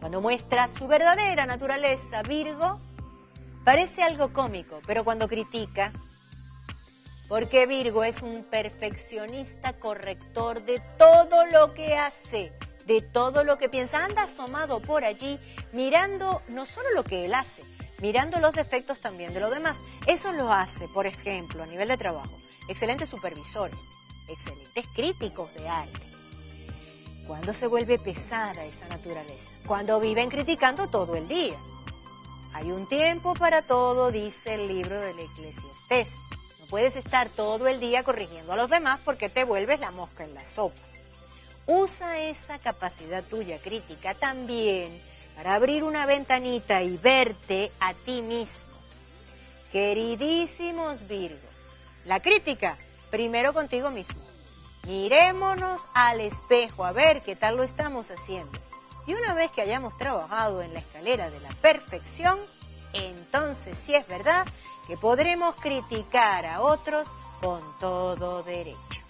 Cuando muestra su verdadera naturaleza, Virgo, parece algo cómico, pero cuando critica, porque Virgo es un perfeccionista corrector de todo lo que hace, de todo lo que piensa. Anda asomado por allí, mirando no solo lo que él hace, mirando los defectos también de los demás. Eso lo hace, por ejemplo, a nivel de trabajo. Excelentes supervisores, excelentes críticos de arte. ¿Cuándo se vuelve pesada esa naturaleza? Cuando viven criticando todo el día. Hay un tiempo para todo, dice el libro del Eclesiastés. No puedes estar todo el día corrigiendo a los demás porque te vuelves la mosca en la sopa. Usa esa capacidad tuya crítica también para abrir una ventanita y verte a ti mismo. Queridísimos Virgo, la crítica primero contigo mismo. Mirémonos al espejo a ver qué tal lo estamos haciendo. Y una vez que hayamos trabajado en la escalera de la perfección, entonces sí es verdad que podremos criticar a otros con todo derecho.